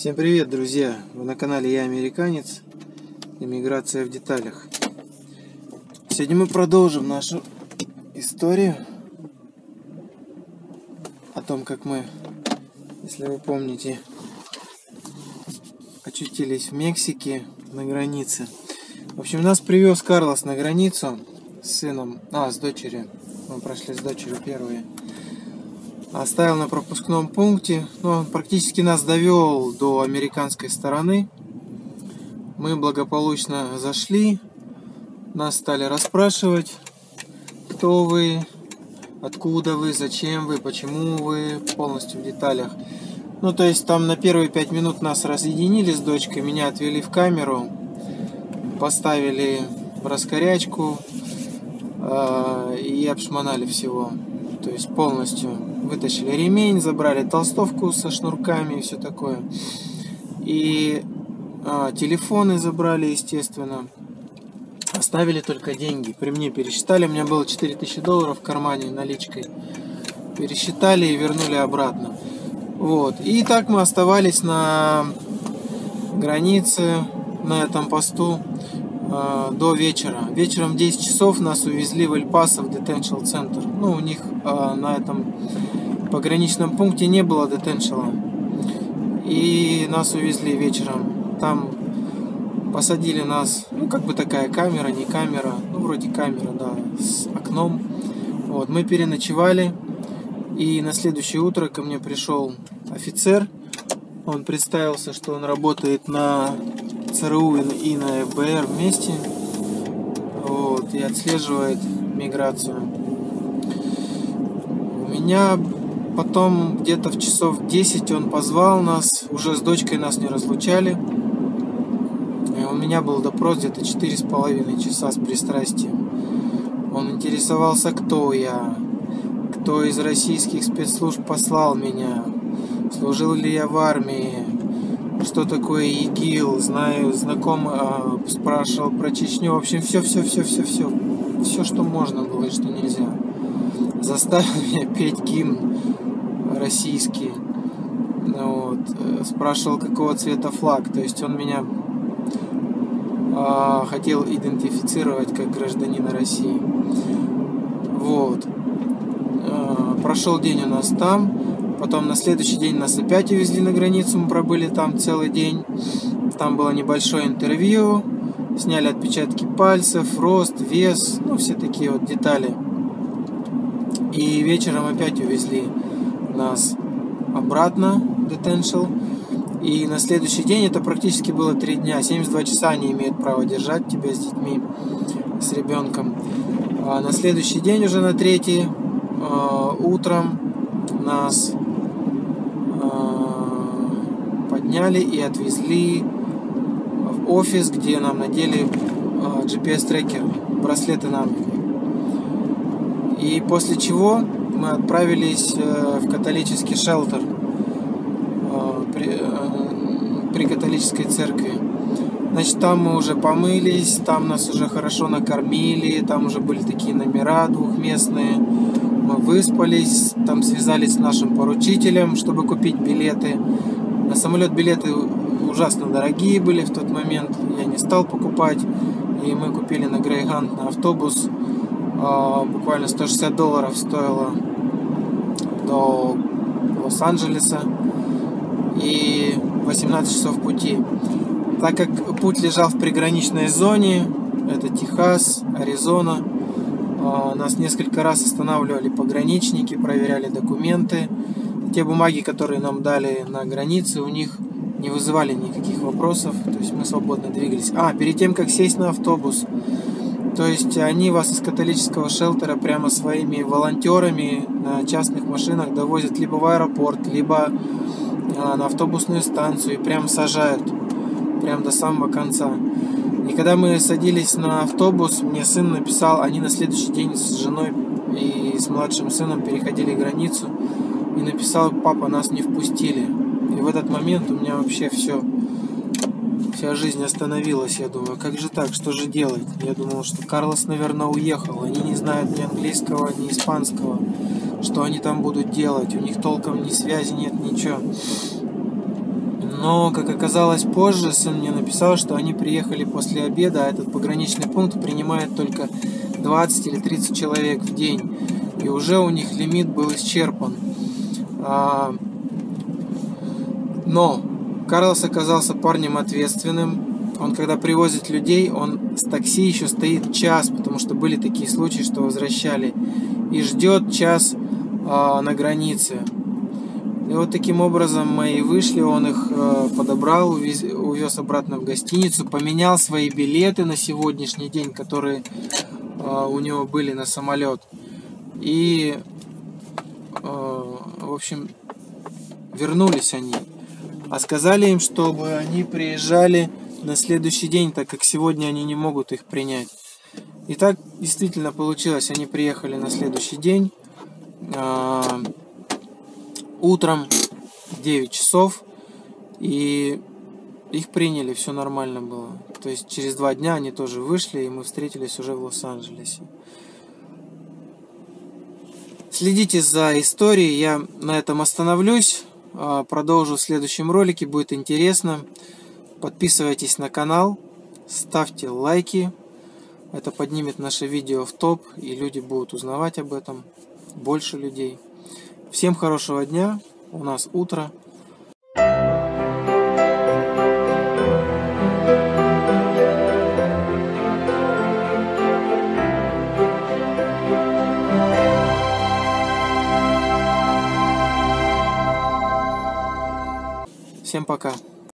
Всем привет, друзья! Вы на канале Я Американец. Иммиграция в деталях. Сегодня мы продолжим нашу историю о том, как мы, если вы помните, очутились в Мексике на границе. В общем, нас привез Карлос на границу с сыном, с дочерью. Мы прошли с дочерью первые. Оставил на пропускном пункте, но он практически нас довел до американской стороны. Мы благополучно зашли, нас стали расспрашивать, кто вы, откуда вы, зачем вы, почему вы, полностью в деталях. Ну, то есть там на первые 5 минут нас разъединили с дочкой, меня отвели в камеру, поставили в раскорячку и обшмонали всего. То есть полностью вытащили ремень, забрали толстовку со шнурками и все такое. И телефоны забрали, естественно. Оставили только деньги. При мне пересчитали. У меня было 4000 долларов в кармане наличкой. Пересчитали и вернули обратно. Вот. И так мы оставались на границе, на этом посту до вечера. Вечером в 10 часов нас увезли в Эль-Пасо в детеншл центр. Ну, у них на этом пограничном пункте не было детеншела. И нас увезли вечером. Там посадили нас, ну, как бы такая камера, не камера, ну, вроде камера, да, с окном. Вот, мы переночевали. И на следующее утро ко мне пришел офицер. Он представился, что он работает на ЦРУ и на ФБР вместе, вот, и отслеживает миграцию. У меня потом где-то в часов 10 он позвал нас, уже с дочкой нас не разлучали. И у меня был допрос где-то 4,5 часа с пристрастием. Он интересовался, кто я, кто из российских спецслужб послал меня, служил ли я в армии, что такое ИГИЛ, знаю, знакомый, спрашивал про Чечню. В общем, все, что можно было и что нельзя. Заставил меня петь гимн российский. Вот. Спрашивал, какого цвета флаг. То есть он меня хотел идентифицировать как гражданина России. Вот. Прошел день у нас там. Потом на следующий день нас опять увезли на границу, мы пробыли там целый день. Там было небольшое интервью, сняли отпечатки пальцев, рост, вес, ну все такие вот детали. И вечером опять увезли нас обратно в детеншл. И на следующий день, это практически было 3 дня, 72 часа они имеют право держать тебя с детьми, с ребенком. А на следующий день, уже на третий, утром нас подняли и отвезли в офис, где нам надели GPS-трекер, браслеты на руку. И после чего мы отправились в католический шелтер при католической церкви. Значит, там мы уже помылись, там нас уже хорошо накормили, там уже были такие номера двухместные. Мы выспались, там связались с нашим поручителем, чтобы купить билеты. На самолет билеты ужасно дорогие были в тот момент, я не стал покупать. И мы купили на Грейхаунд, на автобус, буквально 160 долларов стоило до Лос-Анджелеса и 18 часов пути. Так как путь лежал в приграничной зоне, это Техас, Аризона, нас несколько раз останавливали пограничники, проверяли документы. Те бумаги, которые нам дали на границе, у них не вызывали никаких вопросов. То есть мы свободно двигались. Перед тем, как сесть на автобус, то есть они вас из католического шелтера прямо своими волонтерами на частных машинах довозят либо в аэропорт, либо на автобусную станцию и прям сажают. Прям до самого конца. И когда мы садились на автобус, мне сын написал, они на следующий день с женой и с младшим сыном переходили границу, и написал: папа, нас не впустили. И в этот момент у меня вообще вся жизнь остановилась. Я думаю, как же так, что же делать? Я думал, что Карлос, наверное, уехал. Они не знают ни английского, ни испанского. Что они там будут делать? У них толком ни связи нет, ничего. Но, как оказалось позже, сын мне написал, что они приехали после обеда, а этот пограничный пункт принимает только 20 или 30 человек в день. И уже у них лимит был исчерпан. Но Карлос оказался парнем ответственным. Он, когда привозит людей, он с такси еще стоит час, потому что были такие случаи, что возвращали. И ждет час на границе. И вот таким образом мы и вышли, он их подобрал, увез обратно в гостиницу, поменял свои билеты на сегодняшний день, которые у него были на самолет. И, в общем, вернулись они. А сказали им, чтобы они приезжали на следующий день, так как сегодня они не могут их принять. И так действительно получилось, они приехали на следующий день. Утром 9 часов, и их приняли, все нормально было. То есть через 2 дня они тоже вышли, и мы встретились уже в Лос-Анджелесе. Следите за историей, я на этом остановлюсь, продолжу в следующем ролике, будет интересно. Подписывайтесь на канал, ставьте лайки, это поднимет наше видео в топ, и люди будут узнавать об этом, больше людей. Всем хорошего дня, у нас утро. Всем пока.